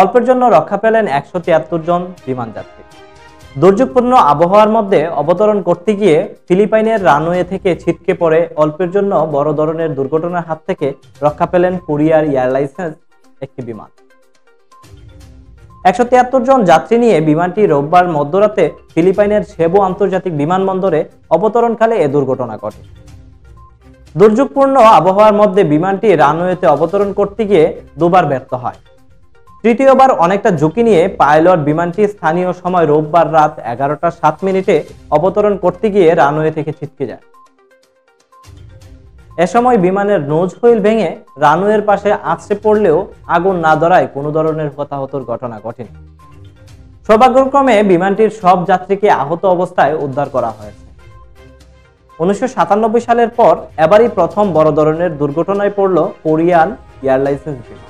अल्पेर जन्य रक्षा पेलेन 173 जन विमान यात्री। दुर्योगपूर्ण आबहावार मध्य अवतरण करते गিয়ে फिलिपाइनेर रानওয়ে থেকে ছিটকে পড়ে अल्पेर জন্য বড় ধরনের দুর্ঘটনার হাত থেকে রক্ষা পেলেন কোরিয়ার এয়ারলাইন্সের একটি বিমান। 173 জন যাত্রী নিয়ে বিমানটি রোববার মধ্যরাতে ফিলিপাইনের সেবো আন্তর্জাতিক বিমানবন্দরে অবতরণকালে এই দুর্ঘটনা ঘটে। দুর্যোগপূর্ণ আবহাওয়ার মধ্যে বিমানটি রানওয়েতে অবতরণ করতে গিয়ে দুবার ব্যর্থ হয়। তৃতীয়বার অনেকটা ঝুঁকি নিয়ে পাইলট বিমানটি স্থানীয় সময় রোববার রাত 11:07 অবতরণ করতে গিয়ে রানওয়ে থেকে ছিটকে যায়। এ সময় বিমানের নোজ হুইল ভেঙে রানওয়ের পাশে আছড়ে পড়লেও আগুন না ধরায় কোনো ধরনের হতাহতের ঘটনা ঘটেনি। সৌভাগ্যক্রমে বিমানটির সব যাত্রীকে আহত অবস্থায় উদ্ধার করা হয়েছে। 1997 সালের পর এবারই প্রথম বড় ধরনের দুর্ঘটনায় পড়ল কোরিয়ান এয়ারলাইন্স বিমান।